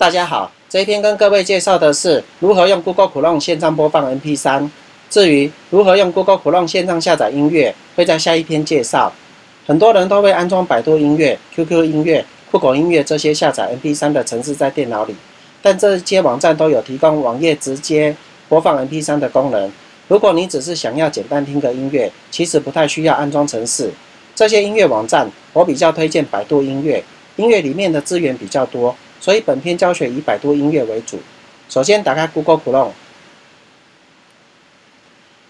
大家好，这一篇跟各位介绍的是如何用 Google Chrome 线上播放 MP3。至于如何用 Google Chrome 线上下载音乐，会在下一篇介绍。很多人都会安装百度音乐、QQ 音乐、酷狗音乐这些下载 MP3 的程式在电脑里，但这些网站都有提供网页直接播放 MP3 的功能。如果你只是想要简单听个音乐，其实不太需要安装程式。这些音乐网站，我比较推荐百度音乐，音乐里面的资源比较多。 所以本篇教学以百度音乐为主。首先打开 Google Chrome，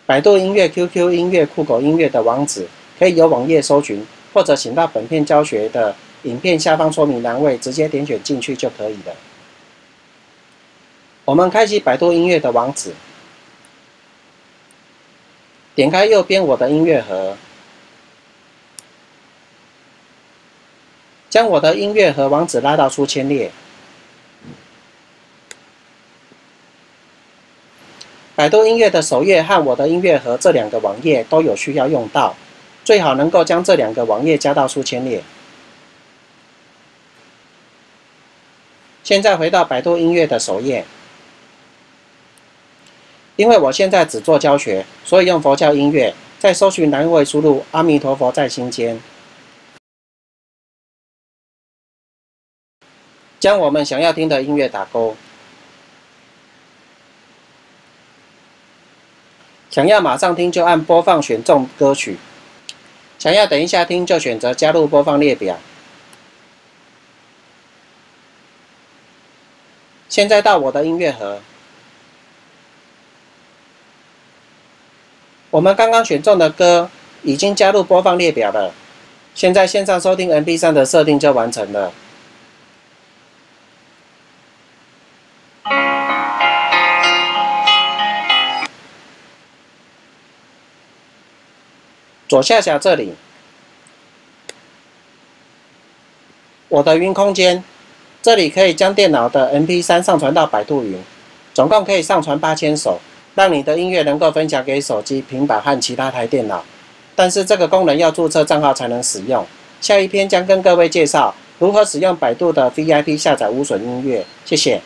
百度音乐、QQ 音乐、酷狗音乐的网址可以由网页搜寻，或者请到本篇教学的影片下方说明栏位直接点选进去就可以了。我们开启百度音乐的网址，点开右边我的音乐盒。 将我的音乐盒网址拉到书签列，百度音乐的首页和我的音乐盒这两个网页都有需要用到，最好能够将这两个网页加到书签列。现在回到百度音乐的首页，因为我现在只做教学，所以用佛教音乐，在搜寻栏位输入“阿弥陀佛在心间”。 将我们想要听的音乐打勾，想要马上听就按播放选中歌曲，想要等一下听就选择加入播放列表。现在到我的音乐盒，我们刚刚选中的歌已经加入播放列表了。现在线上收听 MP3 的设定就完成了。 左下角这里，我的云空间，这里可以将电脑的 MP3 上传到百度云，总共可以上传8000首，让你的音乐能够分享给手机、平板和其他台电脑。但是这个功能要注册账号才能使用。下一篇将跟各位介绍如何使用百度的 VIP 下载无损音乐。谢谢。